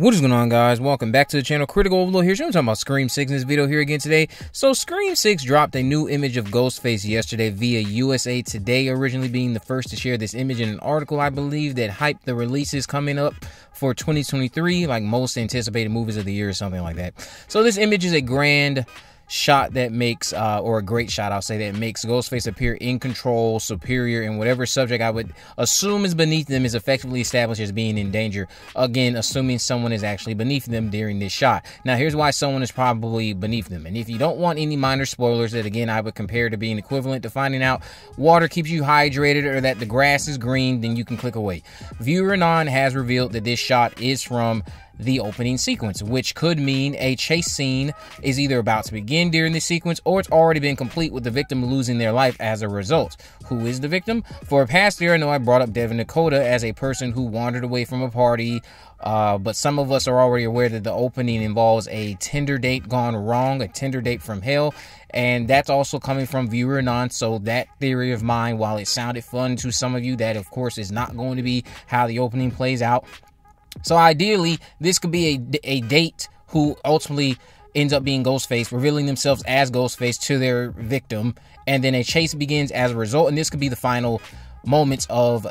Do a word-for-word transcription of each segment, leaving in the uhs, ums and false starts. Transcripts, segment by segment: What is going on, guys? Welcome back to the channel. Critical Overlord here. So I'm talking about Scream six in this video here again today. So Scream six dropped a new image of Ghostface yesterday via U S A Today, originally being the first to share this image in an article, I believe, that hyped the releases coming up for twenty twenty-three, like most anticipated movies of the year or something like that. So this image is a grand shot that makes, uh, or a great shot, I'll say, that makes Ghostface appear in control, superior, and whatever subject I would assume is beneath them is effectively established as being in danger. Again, assuming someone is actually beneath them during this shot. Now, here's why someone is probably beneath them. And if you don't want any minor spoilers that, again, I would compare to being equivalent to finding out water keeps you hydrated or that the grass is green, then you can click away. Viewer Anon has revealed that this shot is from the opening sequence, which could mean a chase scene is either about to begin during this sequence or it's already been complete with the victim losing their life as a result. Who is the victim? For a past year, I know I brought up Devin Dakota as a person who wandered away from a party, uh, but some of us are already aware that the opening involves a Tinder date gone wrong, a Tinder date from hell, and that's also coming from Viewer Anon. So that theory of mine, while it sounded fun to some of you, that of course is not going to be how the opening plays out. So ideally, this could be a, a date who ultimately ends up being Ghostface, revealing themselves as Ghostface to their victim, and then a chase begins as a result, and this could be the final moments of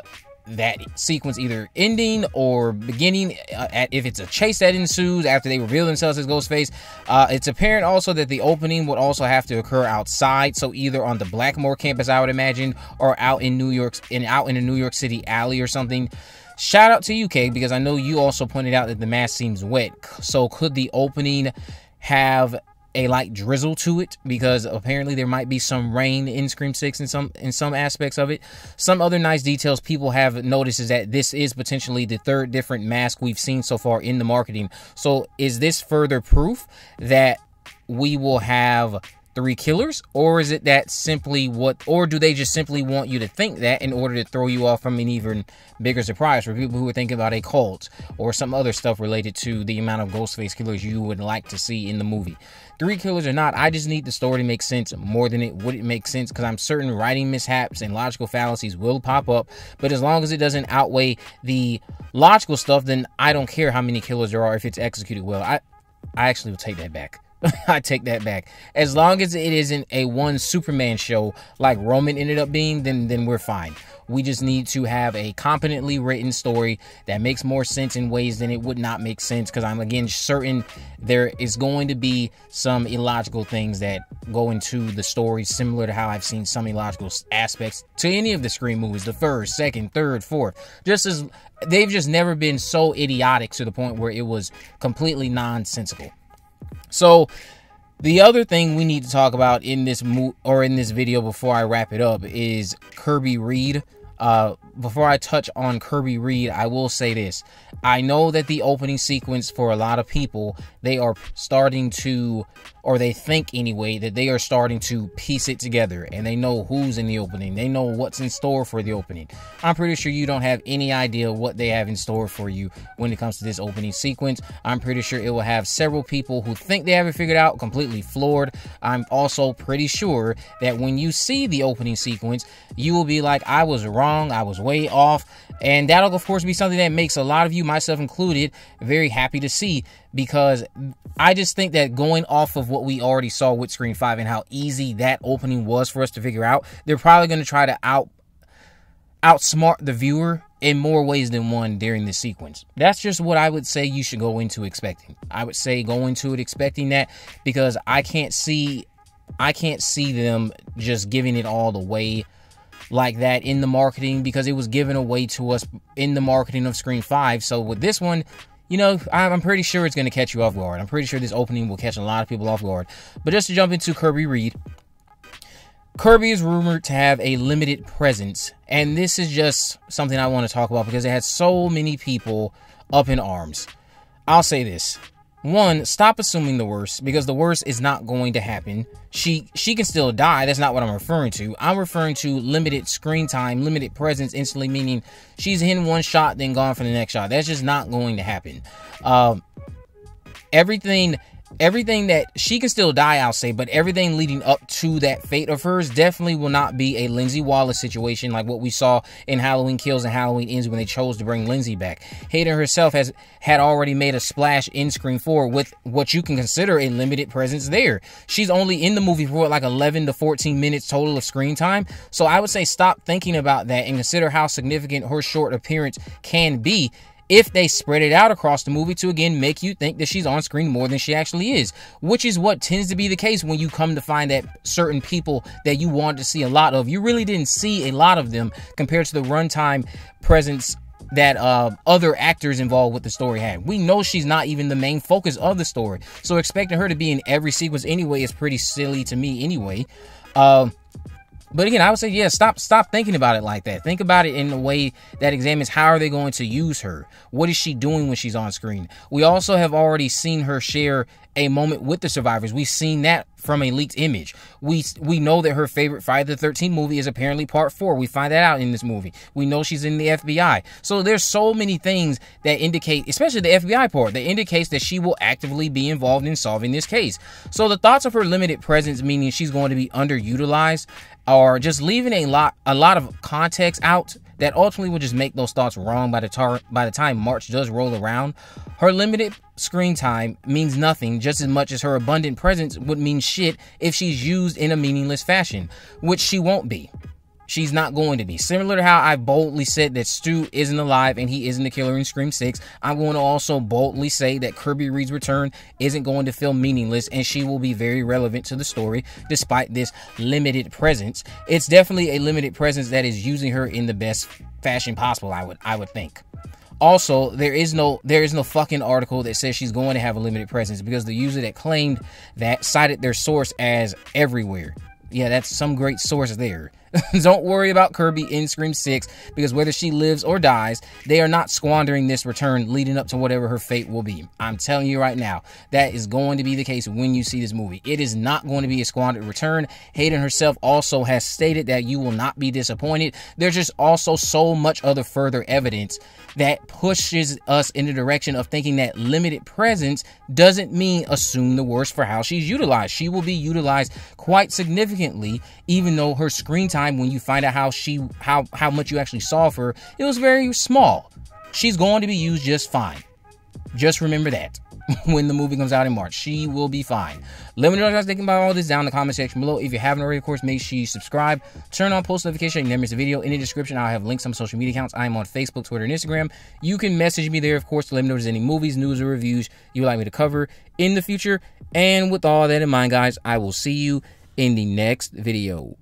that sequence either ending or beginning uh, at, if it's a chase that ensues after they reveal themselves as Ghostface. Uh, it's apparent also that the opening would also have to occur outside, so either on the Blackmore campus, I would imagine, or out in New York's in out in a New York City alley or something. Shout out to U K, because I know you also pointed out that the mask seems wet. So could the opening have a light drizzle to it, because apparently there might be some rain in Scream six in some in some aspects of it. Some other nice details people have noticed is that this is potentially the third different mask we've seen so far in the marketing. So is this further proof that we will have three killers, or is it that simply what, or do they just simply want you to think that in order to throw you off from an even bigger surprise for people who are thinking about a cult or some other stuff related to the amount of Ghostface killers you would like to see in the movie? Three killers or not, I just need the story to make sense more than it would it make sense, because I'm certain writing mishaps and logical fallacies will pop up, but as long as it doesn't outweigh the logical stuff, then I don't care how many killers there are if it's executed well. I, I actually will take that back. I take that back. As long as it isn't a one Superman show like Roman ended up being, then then we're fine. We just need to have a competently written story that makes more sense in ways than it would not make sense, because I'm again certain there is going to be some illogical things that go into the story, similar to how I've seen some illogical aspects to any of the Scream movies, the first, second, third, fourth. Just as they've just never been so idiotic to the point where it was completely nonsensical. So the other thing we need to talk about in this mo or in this video before I wrap it up is Kirby Reed. Uh, before I touch on Kirby Reed, I will say this. I know that the opening sequence for a lot of people, they are starting to, or they think anyway, that they are starting to piece it together and they know who's in the opening. They know what's in store for the opening. I'm pretty sure you don't have any idea what they have in store for you when it comes to this opening sequence. I'm pretty sure it will have several people who think they have it figured out completely floored. I'm also pretty sure that when you see the opening sequence, you will be like, I was wrong. I was way off, and that'll of course be something that makes a lot of you, myself included, very happy to see, because I just think that going off of what we already saw with Scream five and how easy that opening was for us to figure out, they're probably going to try to out outsmart the viewer in more ways than one during this sequence. That's just what I would say you should go into expecting. I would say go into it expecting that, because I can't see I can't see them just giving it all away like that in the marketing, because it was given away to us in the marketing of Scream five. So with this one, you know, I'm pretty sure it's going to catch you off guard. I'm pretty sure this opening will catch a lot of people off guard. But just to jump into Kirby Reed, Kirby is rumored to have a limited presence, and this is just something I want to talk about because it had so many people up in arms. I'll say this. One, stop assuming the worst, because the worst is not going to happen. She she can still die. That's not what I'm referring to. I'm referring to limited screen time, limited presence, instantly meaning she's in one shot, then gone for the next shot. That's just not going to happen. Um, everything everything that she can still die, I'll say, but everything leading up to that fate of hers definitely will not be a Lindsay Wallace situation like what we saw in Halloween Kills and Halloween Ends when they chose to bring Lindsay back. Hayden herself has had already made a splash in Scream four with what you can consider a limited presence there. She's only in the movie for like eleven to fourteen minutes total of screen time, so I would say stop thinking about that and consider how significant her short appearance can be if they spread it out across the movie to, again, make you think that she's on screen more than she actually is, which is what tends to be the case when you come to find that certain people that you want to see a lot of, you really didn't see a lot of them compared to the runtime presence that uh, other actors involved with the story had. We know she's not even the main focus of the story, so expecting her to be in every sequence anyway is pretty silly to me anyway. Uh, But again, I would say, yeah, stop stop thinking about it like that. Think about it in a way that examines how are they going to use her? What is she doing when she's on screen? We also have already seen her share a moment with the survivors. We've seen that from a leaked image. We we know that her favorite Friday the thirteenth movie is apparently part four. We find that out in this movie. We know she's in the F B I. So there's so many things that indicate, especially the F B I part, that indicates that she will actively be involved in solving this case. So the thoughts of her limited presence, meaning she's going to be underutilized, are just leaving a lot a lot of context out that ultimately will just make those thoughts wrong by the tar by the time March does roll around. Her limited screen time means nothing just as much as her abundant presence would mean shit if she's used in a meaningless fashion, which she won't be. She's not going to be. Similar to how I boldly said that Stu isn't alive and he isn't the killer in Scream six, I'm going to also boldly say that Kirby Reed's return isn't going to feel meaningless and she will be very relevant to the story despite this limited presence. It's definitely a limited presence that is using her in the best fashion possible, I would, I would think. Also, there is no there is no fucking article that says she's going to have a limited presence because the user that claimed that cited their source as everywhere. Yeah, that's some great source there. Don't worry about Kirby in Scream six, because whether she lives or dies, they are not squandering this return leading up to whatever her fate will be. I'm telling you right now, that is going to be the case when you see this movie. It is not going to be a squandered return. Hayden herself also has stated that you will not be disappointed. There's just also so much other further evidence that pushes us in the direction of thinking that limited presence doesn't mean assume the worst for how she's utilized. She will be utilized quite significantly, even though her screen time, when you find out how she how how much you actually saw for her, it was very small. She's going to be used just fine. Just remember that when the movie comes out in March, she will be fine. Let me know what you guys thinking about all this down in the comment section below. If you haven't already, of course, make sure you subscribe, turn on post notification, and never miss a video. In the description, I'll have links on social media accounts. I'm on Facebook, Twitter, and Instagram. You can message me there, of course, to let me know if there's any movies, news, or reviews you would like me to cover in the future. And with all that in mind, guys, I will see you in the next video.